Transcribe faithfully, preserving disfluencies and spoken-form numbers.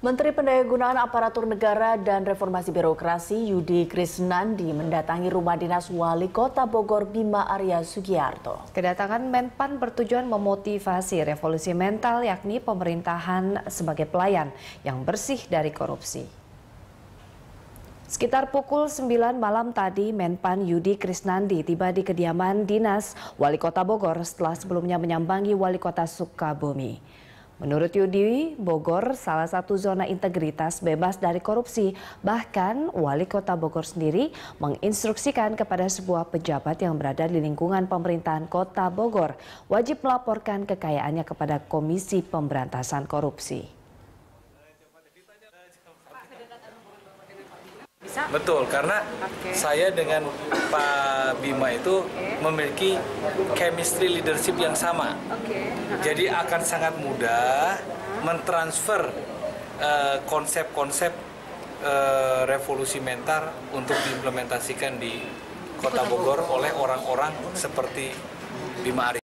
Menteri Pendayagunaan Aparatur Negara dan Reformasi Birokrasi Yudy Chrisnandi mendatangi rumah dinas Wali Kota Bogor Bima Arya Sugiarto. Kedatangan Menpan bertujuan memotivasi revolusi mental, yakni pemerintahan sebagai pelayan yang bersih dari korupsi. Sekitar pukul sembilan malam tadi, Menpan Yudy Chrisnandi tiba di kediaman dinas Wali Kota Bogor setelah sebelumnya menyambangi Wali Kota Sukabumi. Menurut Yudy, Bogor salah satu zona integritas bebas dari korupsi. Bahkan Wali Kota Bogor sendiri menginstruksikan kepada sebuah pejabat yang berada di lingkungan pemerintahan Kota Bogor wajib melaporkan kekayaannya kepada Komisi Pemberantasan Korupsi. Betul, karena okay. saya dengan Pak Bima itu okay. memiliki chemistry leadership yang sama. Okay. Jadi akan sangat mudah mentransfer uh, konsep-konsep uh, revolusi mental untuk diimplementasikan di Kota Bogor oleh orang-orang seperti Bima Arya.